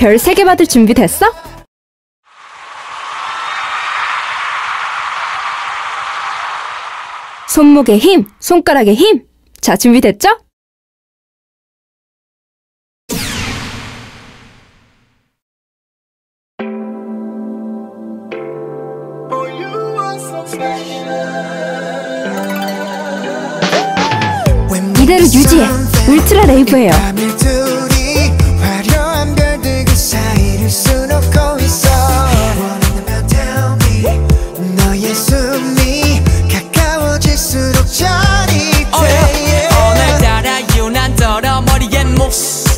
별 3개 받을 준비 됐어? 손목에 힘, 손가락에 힘! 자, 준비됐죠? 이대로 유지해! 울트라 레이브예요!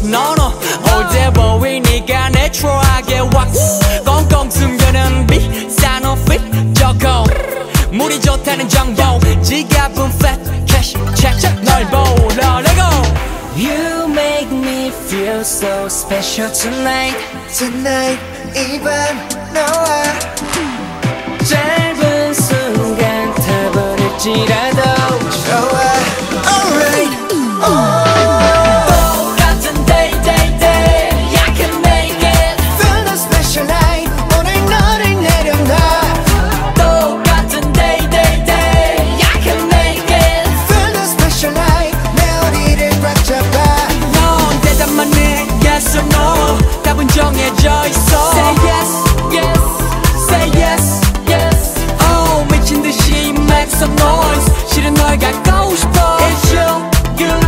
너는 어제 보이니까 내추럴하게 왁스 꽁꽁 숨겨는 비싼 옷핏 저거 물이 좋다는 정보 지갑은 flat cash check 널 보러 레고 You make me feel so special tonight Tonight 이 밤 너와 짧은 순간 타버릴지라도 좋아 Alright oh. 정해져 있어 Say yes, yes, say yes, yes Oh 미친 듯이 make some noise 실은 널 갖고 싶어 It's you, you,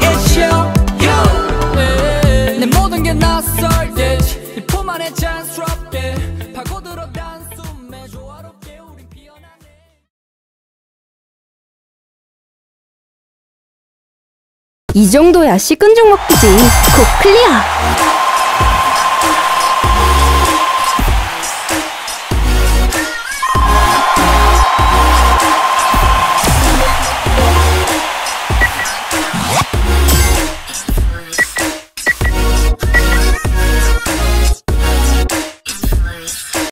it's you, you 내 모든 게 낯설게 네 품 안에 자연스럽게 파고들어 단숨에 조화롭게 우린 피어나네 이 정도야 시끈죽 먹기지 곧 클리어